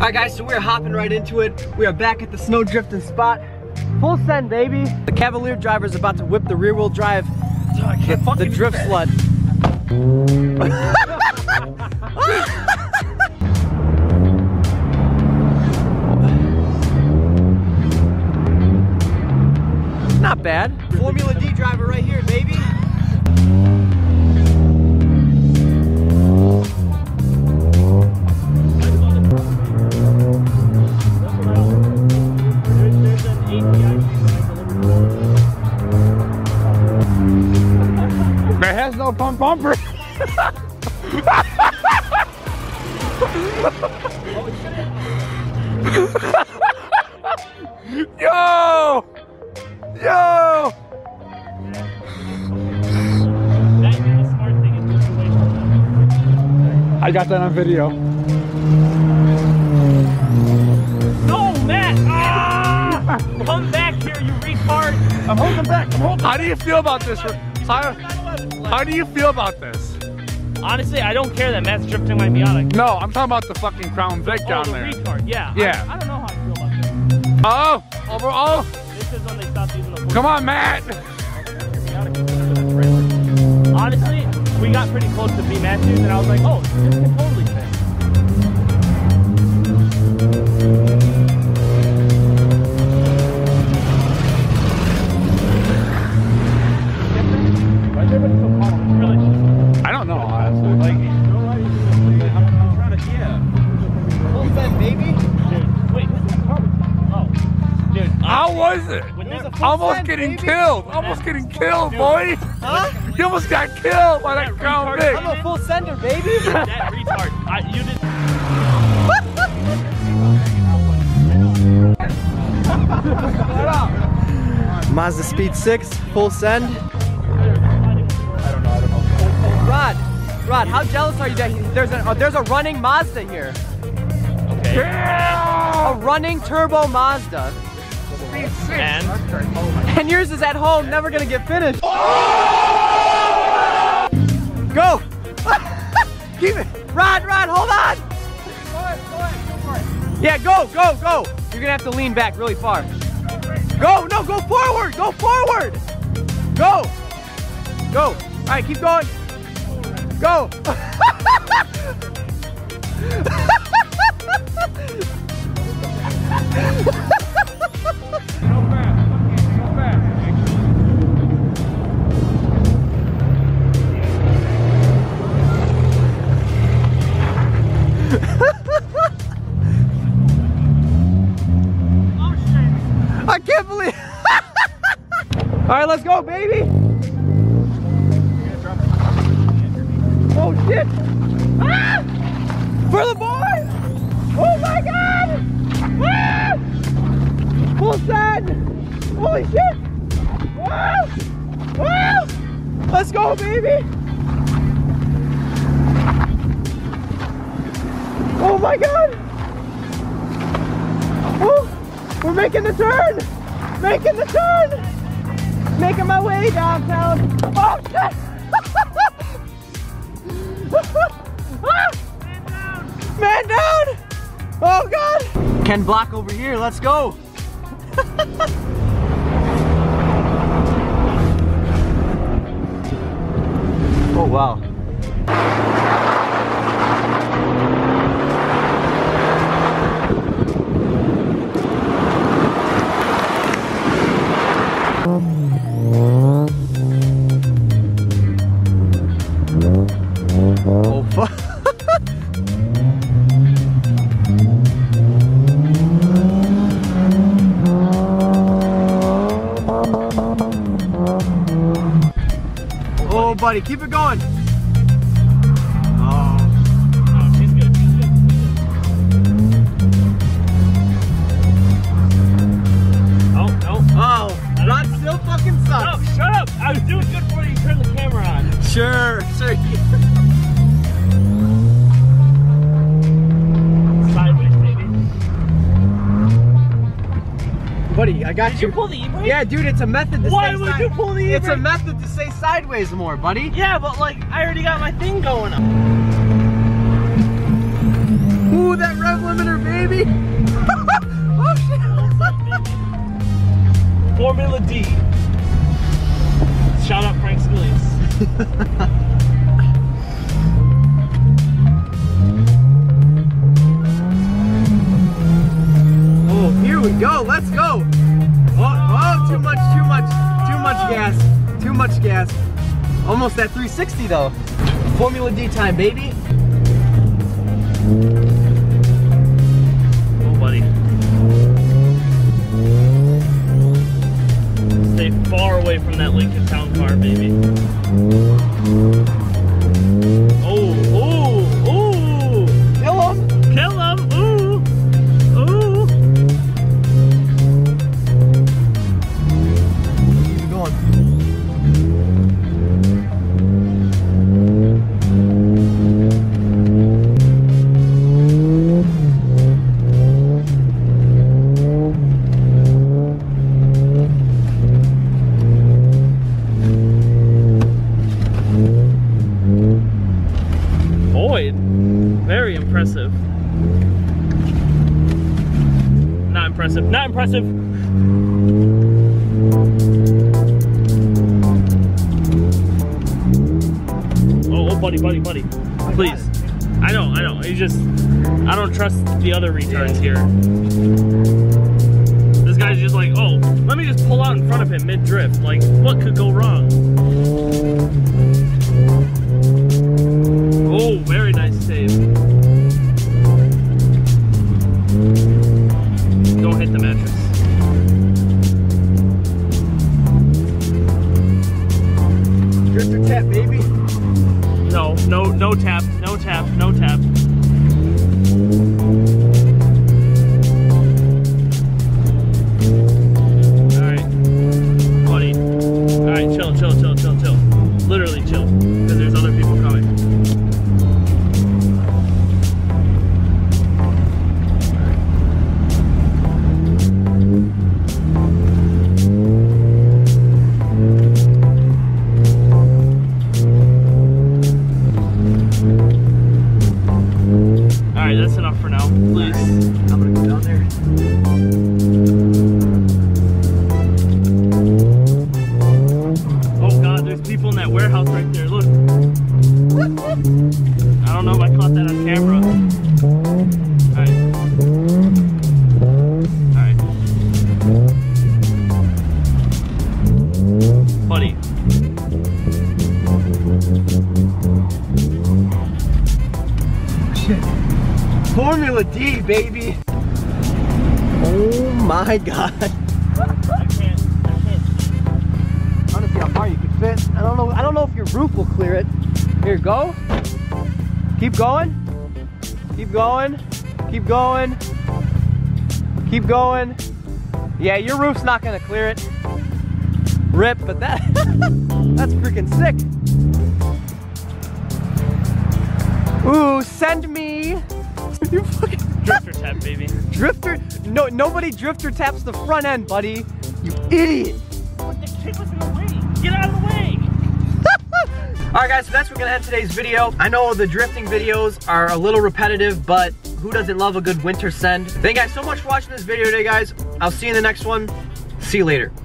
All right guys, so we're hopping right into it. We are back at the snow drifting spot. Full send, baby. The Cavalier driver is about to whip the rear wheel drive. Oh, I can't the drift sled. Not bad. Formula D driver right here, baby. There has no bumper. Yo! Yo! I got that on video. No, Matt! Ah! Come back here, you retard! I'm holding back. How do you feel about this? How do you feel about this? Honestly, I don't care that Matt's drifting my Miata. No, I'm talking about the fucking Crown Vic down the there. Retard. Yeah. Yeah. I don't know how I feel about this. Oh, overall. This is when they stopped using the. Come on, Matt. Honestly, we got pretty close to B Matthews, and I was like, oh, this can totally fit. I don't know, honestly. Like, I'm trying to, yeah. Hold that, baby. Dude, wait, this is hard. Oh, dude. How was it? Almost getting killed. Almost getting killed, boy. Huh? You almost got killed by that Crown Vic. I'm a full sender, baby. That retard. You didn't. Mazda Speed 6, full send. Rod, how jealous are you that there's a running Mazda here? Okay. Yeah! A running turbo Mazda. Speed 6. And yours is at home, never gonna get finished. Oh! Go! Keep it! Rod, hold on! Go for it. Yeah, go! You're gonna have to lean back really far. Go forward! Go! Alright, keep going! Go! I can't believe it. All right, let's go, baby. Oh, shit. Ah! For the boys. Oh, my God. Ah! Full send. Holy shit. Ah! Ah! Let's go, baby. Oh, my God. Oh. We're making the turn! Making my way downtown! Oh shit! Man down! Oh God! Ken Block over here, let's go! Oh wow. Oh fuck. Oh buddy, keep it going. I was doing good for you, turn the camera on. Sure. Sideways, baby. Buddy, I got you. Did you pull the e-brake? Yeah, dude, it's a method to say sideways. Why would you pull the e-brake? It's a method to say sideways more, buddy. Yeah, but like, I already got my thing going on. Ooh, that rev limiter, baby. Oh, shit. Formula D. Shout out Frank Scalise. Go, let's go. Oh, too much gas. Almost at 360 though. Formula D time, baby. Oh, buddy. Stay far away from that Lincoln Town car, baby. Very impressive. Not impressive. Not impressive. Oh, buddy. Please. I know. You just, I don't trust the other retards here. This guy's just like, oh, let me just pull out in front of him mid-drift. Like, what could go wrong? Oh, very nice save. Don't hit the mattress. Drifter tap, baby. No tap. Alright, buddy. Alright, chill. Literally chill, because there's other people coming. Formula D, baby. Oh my god. I don't see how far you can fit. I don't know if your roof will clear it. Here, go. Keep going. Yeah, your roof's not gonna clear it. Rip, but that that's freaking sick. Ooh, send me. You fucking drifter tap, baby. Drifter? No, nobody drifter taps the front end, buddy. You idiot. But the kid was in the way. Get out of the way. All right, guys, so that's where we're gonna end today's video. I know the drifting videos are a little repetitive, but who doesn't love a good winter send? Thank you guys so much for watching this video today, guys. I'll see you in the next one. See you later.